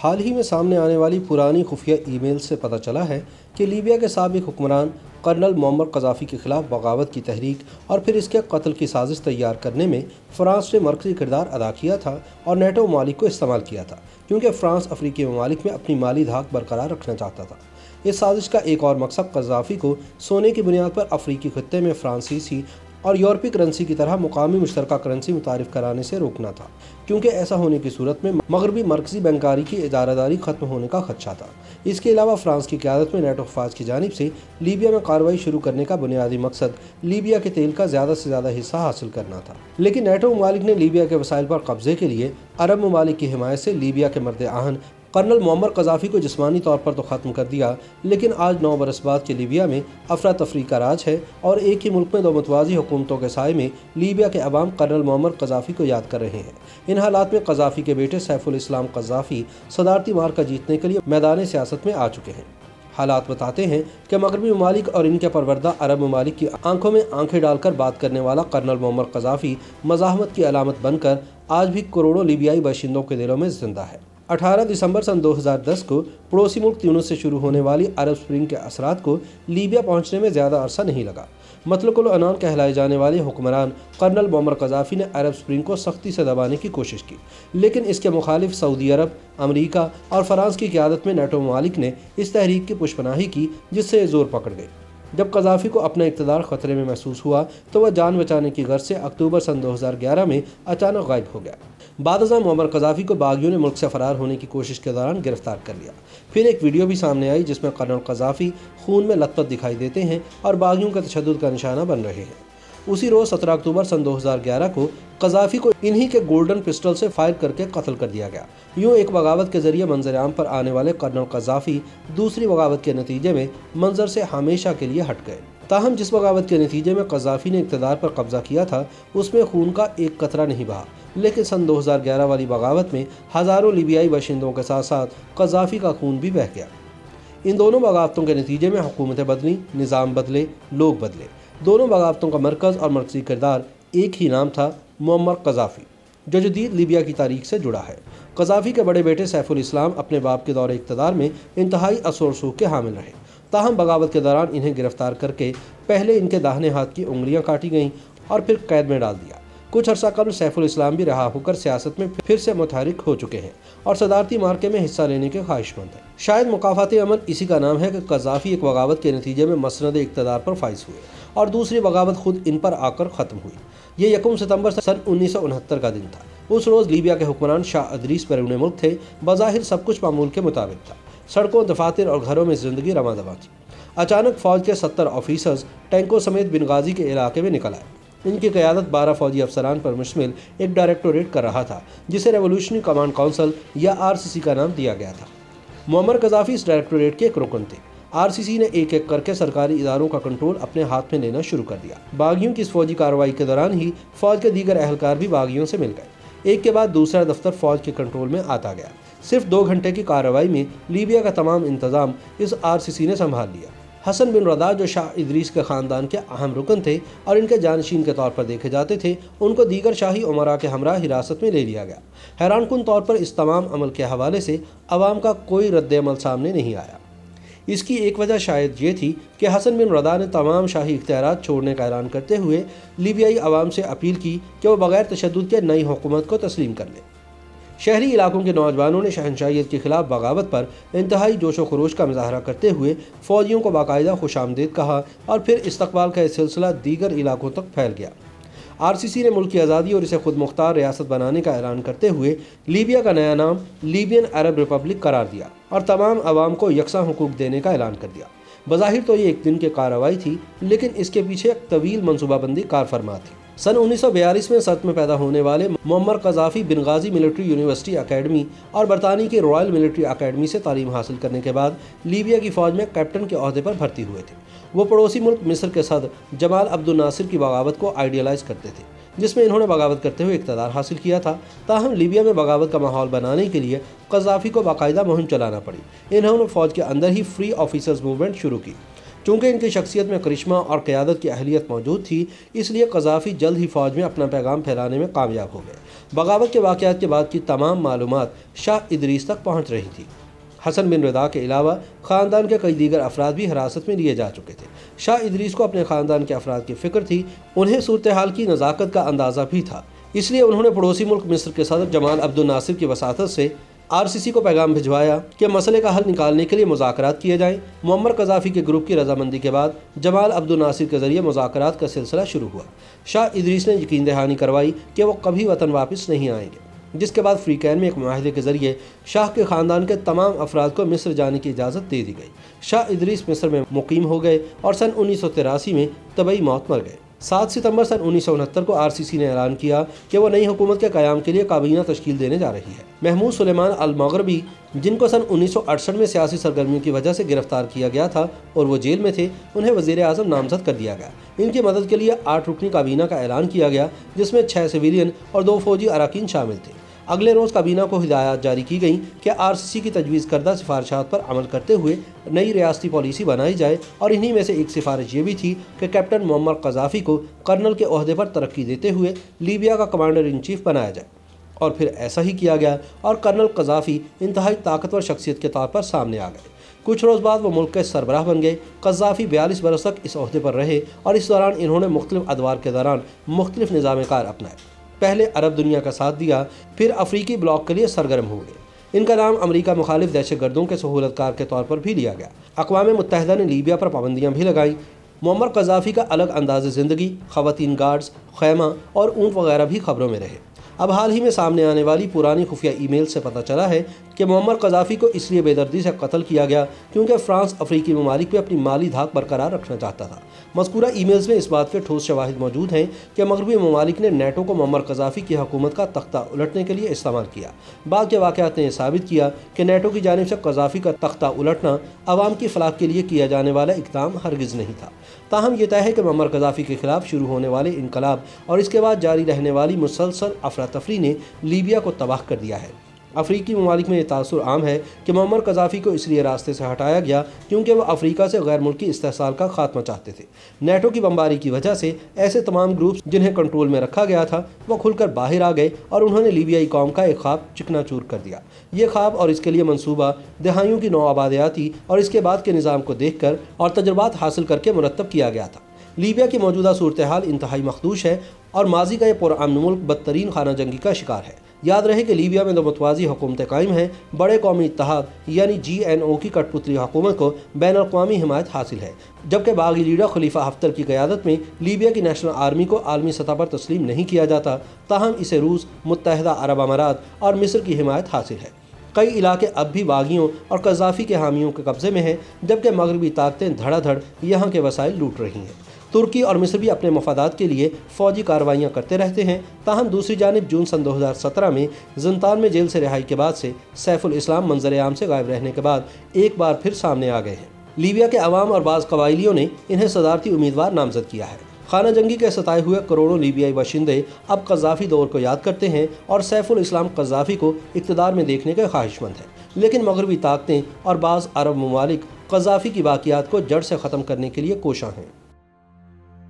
हाल ही में सामने आने वाली पुरानी खुफिया ईमेल से पता चला है कि लीबिया के साबिक हुक्मरान कर्नल मुअम्मर गद्दाफी के खिलाफ बगावत की तहरीक और फिर इसके कत्ल की साजिश तैयार करने में फ़्रांस ने मरकजी किरदार अदा किया था और नेटो ममालिक को इस्तेमाल किया था, क्योंकि फ़्रांस अफ्रीकी ममालिक में अपनी माली धाक बरकरार रखना चाहता था। इस साजिश का एक और मकसद गद्दाफी को सोने की बुनियाद पर अफ्रीकी खत्े में फ्रांसीसी और यूरोपीय करेंसी की तरह मुकामी मुश्तरका करेंसी मुतारिफ कराने से रोकना था, क्योंकि ऐसा होने की सूरत में मगरबी मरकजी बैंककारी की इदारादारी खत्म होने का खदशा था। इसके अलावा फ्रांस की क़यादत में नेटो अफवाज की जानिब से लीबिया में कार्रवाई शुरू करने का बुनियादी मकसद लीबिया के तेल का ज़्यादा से ज़्यादा हिस्सा हासिल करना था। लेकिन नेटो ममालिक ने लीबिया के वसाइल पर कब्जे के लिए अरब ममालिक की हिमायत से लीबिया के मर्द आहन कर्नल मुअम्मर गद्दाफी को जिस्मानी तौर पर तो ख़त्म कर दिया, लेकिन आज 9 बरस बाद के लीबिया में अफरा तफरी का राज है और एक ही मुल्क में 2 मतवाज़ी हुकूमतों के साए में लीबिया के अवाम कर्नल मुअम्मर गद्दाफी को याद कर रहे हैं। इन हालात में गद्दाफी के बेटे सैफुल इस्लाम गद्दाफी सदारती मार्का जीतने के लिए मैदान सियासत में आ चुके हैं। हालात बताते हैं कि मगरबी ममालिक और इनके परवरदा अरब ममालिक की आंखों में आंखें डालकर बात करने वाला कर्नल मुअम्मर गद्दाफी मज़ाहमत की अलामत बनकर आज भी करोड़ों लीबियाई बाशिंदों के दिलों में जिंदा है। 18 दिसंबर सन 2010 को पड़ोसी मुल्क ट्यूनिस से शुरू होने वाली अरब स्प्रिंग के असरात को लीबिया पहुंचने में ज़्यादा अरसा नहीं लगा। मतलकुल अनान कहलाए जाने वाले हुक्मरान कर्नल मुअम्मर गद्दाफी ने अरब स्प्रिंग को सख्ती से दबाने की कोशिश की, लेकिन इसके मुखालिफ सऊदी अरब, अमरीका और फ़्रांस की क़यादत में नेटो ममालिक ने इस तहरीक की पुष्पनाही की, जिससे ज़ोर पकड़ गई। जब गद्दाफी को अपना इक़्तिदार ख़तरे में महसूस हुआ तो वह जान बचाने की गर्ज से अक्टूबर सन 2011 में अचानक गायब हो गया। बाद अज़ां मुअम्मर गद्दाफी को बागियों ने मुल्क से फ़रार होने की कोशिश के दौरान गिरफ्तार कर लिया। फिर एक वीडियो भी सामने आई जिसमें कर्नल गद्दाफी खून में लथपथ दिखाई देते हैं और बागियों का तशद्दुद का निशाना बन रहे हैं। उसी रोज़ 17 अक्टूबर सन 2011 को गद्दाफी को इन्हीं के गोल्डन पिस्टल से फायर करके कत्ल कर दिया गया। यूँ एक बगावत के ज़रिए मंजर-ए-आम पर आने वाले कर्नल गद्दाफी दूसरी बगावत के नतीजे में मंजर से हमेशा के लिए हट गए। ताहम जिस बगावत के नतीजे में गद्दाफी ने इक़्तिदार पर कब्जा किया था उसमें खून का एक कतरा नहीं बहा, लेकिन सन 2011 वाली बगावत में हज़ारों लीबियाई बाशिंदों के साथ साथ गद्दाफी का खून भी बह गया। इन दोनों बगावतों के नतीजे में हुकूमतें बदली, निज़ाम बदले, लोग बदले। दोनों बगावतों का मरकज़ और मरकज़ी किरदार एक ही नाम था, मुअम्मर गद्दाफी, जो जदीद लीबिया की तारीख से जुड़ा है। गद्दाफी के बड़े बेटे सैफुल इस्लाम अपने बाप के दौरे इक़्तिदार में इंतहाई असर सूख के हामिल रहे। ताहम बगावत के दौरान इन्हें गिरफ्तार करके पहले इनके दाहिने हाथ की उंगलियां काटी गईं और फिर कैद में डाल दिया। कुछ अर्सा कब्ल सैफुल इस्लाम भी रहा होकर सियासत में फिर से मुतहरिक हो चुके हैं और सदारती मार्के में हिस्सा लेने के ख्वाहिशमंद हैं। शायद मुकाफ़ाते अमन इसी का नाम है कि गद्दाफी एक बगावत के नतीजे में मसनद इक़्तिदार पर फाइज हुए और दूसरी बगावत खुद इन पर आकर ख़त्म हुई। ये 1 सितंबर सन 1969 का दिन था। उस रोज़ लीबिया के हुक्मरान शाह इदरीस बैरून मुल्क थे। बज़ाहिर सब कुछ मामूल के मुताबिक था, सड़कों, दफातर और घरों में ज़िंदगी रवा दवा थी। अचानक फ़ौज के 70 ऑफिसर्स टैंकों समेत बिनगाज़ी के इलाके में निकल आए। इनकी क़यादत 12 फ़ौजी अफसरान पर मुश्तमिल एक डायरेक्टोरेट कर रहा था जिसे रेवोलूशनी कमांड काउंसिल या आरसीसी का नाम दिया गया था। मुअम्मर गद्दाफी इस डायरेक्टोरेट के एक रुकन थे। आरसीसी ने एक एक करके सरकारी इदारों का कंट्रोल अपने हाथ में लेना शुरू कर दिया। बागियों की इस फौजी कार्रवाई के दौरान ही फ़ौज के दीगर अहलकार भी बागियों से मिल गए। एक के बाद दूसरा दफ्तर फ़ौज के कंट्रोल में आता गया। सिर्फ 2 घंटे की कार्रवाई में लीबिया का तमाम इंतज़ाम इस आरसीसी ने संभाल लिया। हसन बिन रिदा, जो शाह इदरीस के ख़ानदान के अहम रुकन थे और इनके जानशीन के तौर पर देखे जाते थे, उनको दीगर शाही उमरा के हमरा हिरासत में ले लिया गया। हैरानकुन तौर पर इस तमाम अमल के हवाले से अवाम का कोई रद्द-ए-अमल सामने नहीं आया। इसकी एक वजह शायद ये थी कि हसन बिन रिदा ने तमाम शाही इख्तियारात छोड़ने का ऐलान करते हुए लीबियाई अवाम से अपील की कि वह बग़ैर तशद्दुद के नई हुकूमत को तस्लीम कर ले। शहरी इलाकों के नौजवानों ने शहनशाहियत के खिलाफ बगावत पर इंतहाई जोश व खरोश का मुजाहरा करते हुए फ़ौजियों को बाकायदा खुशामदेद कहा और फिर इस्तकबाल का यह सिलसिला दीगर इलाकों तक फैल गया। आरसीसी ने मुल्क की आज़ादी और इसे खुद मुख्तार रियासत बनाने का ऐलान करते हुए लीबिया का नया नाम लीबियन अरब रिपब्लिक करार दिया और तमाम आवाम को यकसा हुकूक देने का ऐलान कर दिया। बज़ाहिर तो ये एक दिन की कार्रवाई थी, लेकिन इसके पीछे एक तवील मनसूबाबंदी कारफरमा थी। सन 1942 में सर्त में पैदा होने वाले Muammar Gaddafi Benghazi military university academy और बरतानी की रॉयल मिलिट्री अकेडमी से तालीम हासिल करने के बाद लीबिया की फ़ौज में कैप्टन के अहदे पर भर्ती हुए थे। वो पड़ोसी मुल्क मिस्र के सदर जमाल अब्दुल नासिर की बगावत को आइडियलाइज़ करते थे, जिसमें इन्होंने बगावत करते हुए इक़्तिदार हासिल किया था। ताहम लीबिया में बगावत का माहौल बनाने के लिए गद्दाफी को बाकायदा मुहिम चलाना पड़ी। इन्होंने फ़ौज के अंदर ही फ्री ऑफिसर्स मूवमेंट शुरू की चूँकि इनकी शख्सियत में करिश्मा और क़यादत की अहलियत मौजूद थी, इसलिए गद्दाफी जल्द ही फ़ौज में अपना पैगाम फैलाने में कामयाब हो गए। बगावत के वाक़यात के बाद की तमाम मालूमात शाह इदरीस तक पहुँच रही थी। हसन बिन रिदा के अलावा ख़ानदान के कई दीगर अफराद भी हिरासत में लिए जा चुके थे। शाह इदरीस को अपने ख़ानदान के अफराद की फ़िक्र थी, उन्हें सूरत हाल की नज़ाकत का अंदाज़ा भी था, इसलिए उन्होंने पड़ोसी मुल्क मिस्र के सदर जमाल अब्दुल नासिर की वसातत से आरसीसी को पैगाम भिजवाया कि मसले का हल निकालने के लिए मुज़ाकरात किए जाएँ। मुअम्मर गद्दाफी के ग्रुप की रजामंदी के बाद जमाल अब्दुल नासिर के ज़रिए मुज़ाकरात का सिलसिला शुरू हुआ। शाह इदरीस ने यकीन दहानी करवाई कि वो कभी वतन वापस नहीं आएंगे, जिसके बाद फ्री कैन में एक मुआहदे के ज़रिए शाह के ख़ानदान के तमाम अफराद को मिस्र जाने की इजाज़त दे दी गई। शाह इदरीस मिस्र में मुकीम हो गए और सन 1983 में तबई मौत मर गए। 7 सितंबर सन 1969 को आरसीसी ने ऐलान किया कि वो नई हुकूमत के क़याम के लिए काबीना तश्कील देने जा रही है। महमूद सुलेमान अल मगरबी, जिनको सन 1968 में सियासी सरगर्मियों की वजह से गिरफ्तार किया गया था और वो जेल में थे, उन्हें वज़ीर आज़म नामज़द कर दिया गया। इनकी मदद के लिए 8 रुकनी काबीना का ऐलान किया गया, जिसमें 6 सिविलियन और 2 फौजी अरकान शामिल थे। अगले रोज़ काबीना को हिदायत जारी की गई कि आरसीसी की तजवीज़ करदा सिफारिशात पर अमल करते हुए नई रियासती पॉलिसी बनाई जाए, और इन्हीं में से एक सिफारिश ये भी थी कि कैप्टन मुअम्मर गद्दाफी को कर्नल के ओहदे पर तरक्की देते हुए लीबिया का कमांडर इन चीफ बनाया जाए, और फिर ऐसा ही किया गया और कर्नल गद्दाफी इंतहाई ताकतवर शख्सियत के तौर पर सामने आ गए। कुछ रोज़ बाद वो मुल्क के सरबराह बन गए। गद्दाफी 42 बरस तक इस ओहदे पर रहे और इस दौरान इन्होंने मुख्तलिफ अदवार के दौरान मुख्तलिफ निज़ाम-ए-कार अपनाए। पहले अरब दुनिया का साथ दिया, फिर अफ्रीकी ब्लॉक के लिए सरगर्म हो गए। इनका नाम अमेरिका मुखालिफ दहशतगर्दों के सहूलतकार के तौर पर भी लिया गया। अक़वाम मुत्तहिदा ने लीबिया पर पाबंदियाँ भी लगाईं। मुअम्मर गद्दाफी का अलग अंदाज़ ज़िंदगी, ख़वातीन गार्ड्स, खैमा और ऊँट वगैरह भी खबरों में रहे। अब हाल ही में सामने आने वाली पुरानी खुफिया ईमेल से पता चला है कि मुअम्मर गद्दाफी को इसलिए बेदर्दी से कत्ल किया गया क्योंकि फ़्रांस अफ्रीकी ममालिक में अपनी माली धाक बरकरार रखना चाहता था। मज़कूरा ईमेल्स में इस बात पर ठोस शवाहिद मौजूद हैं कि मगरबी ममालिक ने नेटो को मुअम्मर गद्दाफी की हुकूमत का तख्ता उलटने के लिए इस्तेमाल किया। बाद के वाक़यात ने यह साबित किया कि नेटो की जानिब से गद्दाफी का तख्ता उलटना आवाम की फलाह के लिए किया जाने वाला इक़दाम हरगिज़ नहीं था। ताहम यह तय है कि मुअम्मर गद्दाफी के ख़िलाफ़ शुरू होने वाले इनकलाब और इसके बाद जारी रहने वाली मुसलसल अफरा-तफरी ने लीबिया को तबाह कर दिया है। अफ्रीकी ममालिक में यह तासुर आम है कि मुअम्मर गद्दाफी को इसलिए रास्ते से हटाया गया क्योंकि वह अफ्रीका से गैर मुल्की इस्तेहसाल का खात्मा चाहते थे। नेटो की बमबारी की वजह से ऐसे तमाम ग्रुप्स जिन्हें कंट्रोल में रखा गया था वह खुलकर बाहर आ गए और उन्होंने लीबियाई कौम का एक ख्वाब चिकनाचूर कर दिया। ये ख्वाब और इसके लिए मनसूबा दहाइयों की नौआबादियाती और इसके बाद के निज़ाम को देख कर और तजुर्बात हासिल करके मुरतब किया गया था। लीबिया की मौजूदा सूरत हाल इंतहाई मखदूश है और माजी का यह पुरअमन मुल्क बदतरीन खाना जंगी का शिकार है। याद रहे कि लीबिया में दो मुतवाज़ी हुकूमतें कायम हैं। बड़े कौमी इत्तेहाद यानी GNO की कठपुतली हुकूमत को बैन अल-क़ौमी हिमायत हासिल है, जबकि बागी लीडर खलीफा हफ्तर की क़यादत में लीबिया की नेशनल आर्मी को आलमी सतह पर तस्लीम नहीं किया जाता। ताहम इसे रूस, मुत्तहिदा अरब अमारात और मिस्र की हिमायत हासिल है। कई इलाके अब भी बागियों और गद्दाफी के हामियों के कब्ज़े में हैं, जबकि मगरबी ताकतें धड़ाधड़ यहाँ के वसाइल लूट रही हैं। तुर्की और मिस्र भी अपने मफादात के लिए फ़ौजी कार्रवाइयाँ करते रहते हैं। ताहम दूसरी जानिब जून सन 2017 में ज़िंतान में जेल से रिहाई के बाद से सैफुल इस्लाम मंजर आम से गायब रहने के बाद एक बार फिर सामने आ गए हैं। लीबिया के अवाम और बाज़ कबाइलियों ने इन्हें सदारती उम्मीदवार नामज़द किया है। खाना जंगी के सताए हुए करोड़ों लीबियाई बाशिंदे अब गद्दाफी दौर को याद करते हैं और सैफुल इस्लाम गद्दाफी को इक़्तिदार में देखने के ख्वाहिशमंद हैं, लेकिन मगरबी ताकतें और बाज़ अरब ममालिक गद्दाफी की बाक़ियात को जड़ से ख़त्म करने के लिए कोशां हैं।